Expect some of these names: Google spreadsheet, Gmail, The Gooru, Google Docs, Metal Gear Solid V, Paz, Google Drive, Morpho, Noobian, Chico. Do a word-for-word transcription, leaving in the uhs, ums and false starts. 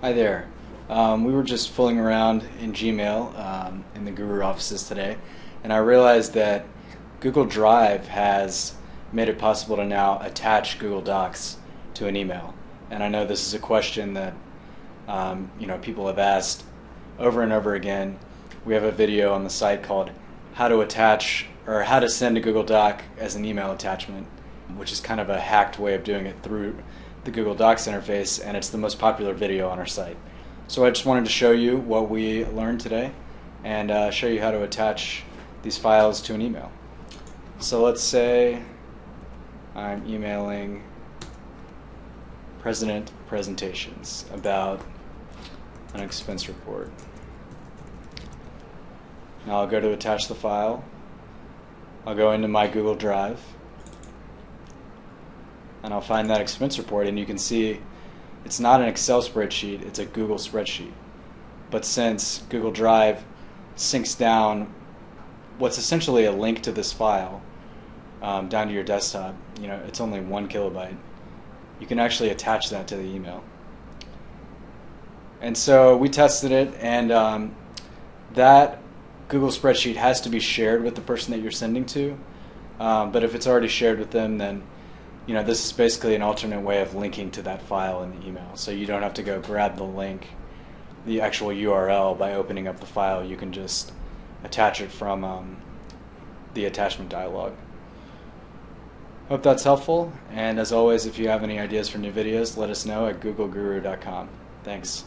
Hi there. Um, we were just fooling around in Gmail um, in the Guru offices today, and I realized that Google Drive has made it possible to now attach Google Docs to an email. And I know this is a question that um, you know, people have asked over and over again. We have a video on the site called "How to Attach" or "How to Send a Google Doc as an Email Attachment," which is kind of a hacked way of doing it through the Google Docs interface, and it's the most popular video on our site. So I just wanted to show you what we learned today and uh, show you how to attach these files to an email. So let's say I'm emailing President Presentations about an expense report. Now I'll go to attach the file. I'll go into my Google Drive, and I'll find that expense report, and you can see it's not an Excel spreadsheet, it's a Google spreadsheet. But since Google Drive syncs down what's essentially a link to this file um, down to your desktop, you know, it's only one kilobyte, you can actually attach that to the email. And so we tested it, and um, that Google spreadsheet has to be shared with the person that you're sending to, um, but if it's already shared with them, then you know, this is basically an alternate way of linking to that file in the email. So you don't have to go grab the link, the actual U R L, by opening up the file. You can just attach it from um, the attachment dialog. Hope that's helpful. And as always, if you have any ideas for new videos, let us know at google guru dot com. Thanks.